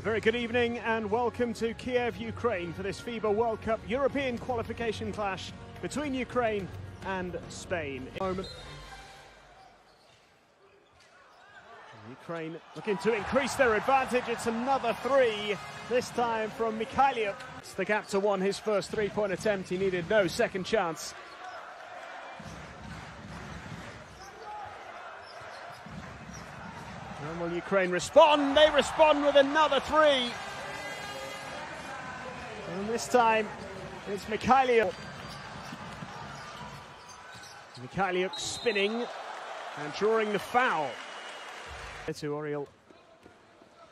A very good evening and welcome to Kiev, Ukraine for this FIBA World Cup European qualification clash between Ukraine and Spain. Ukraine looking to increase their advantage. It's another three, this time from Mykhailiuk. It's the gap to one, his first three-point attempt. He needed no second chance. And will Ukraine respond? They respond with another three. And this time, it's Mykhailiuk. Mykhailiuk spinning and drawing the foul. To Oriol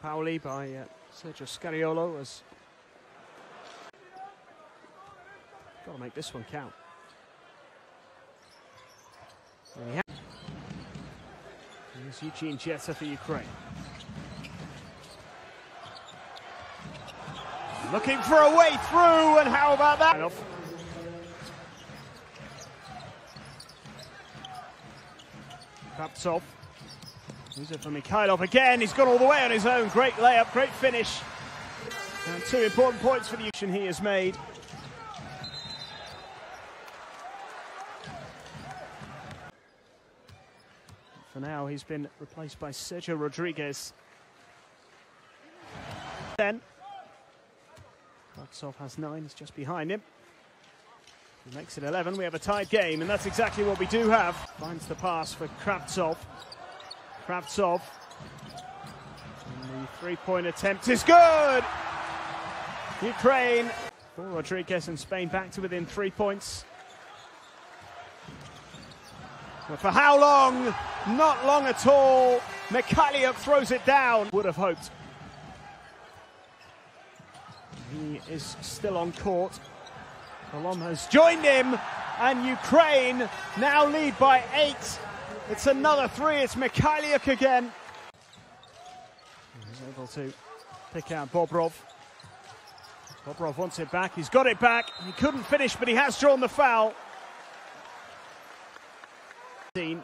Pauli by Sergio Scariolo. Has got to make this one count. And here's Eugene Jetta for Ukraine. Looking for a way through, and how about that? Enough. Kravtsov. He's it for Mykhailiuk again. He's gone all the way on his own. Great layup, great finish. And two important points for the action he has made. For now, he's been replaced by Sergio Rodriguez. Then, Kravtsov has 9. He's just behind him. He makes it 11. We have a tied game, and that's exactly what we do have. Finds the pass for Kravtsov. Kravtsov, and the three-point attempt is good! Ukraine, for Rodriguez and Spain back to within 3 points. But for how long? Not long at all. Mykhailiuk throws it down. Would have hoped. He is still on court. Kolom has joined him, and Ukraine now lead by 8. It's another three, it's Mykhailiuk again. He's able to pick out Bobrov. Bobrov wants it back, he's got it back. He couldn't finish, but he has drawn the foul. How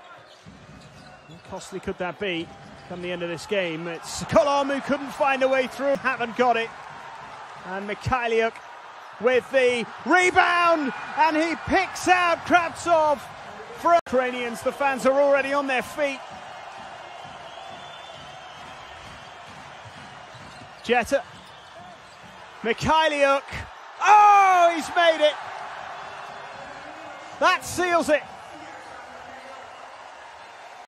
costly could that be come the end of this game? It's Kolom who couldn't find a way through, haven't got it. And Mykhailiuk with the rebound, and he picks out Kravtsov. For Ukrainians, the fans are already on their feet. Jetta. Mykhailiuk. Oh, he's made it. That seals it.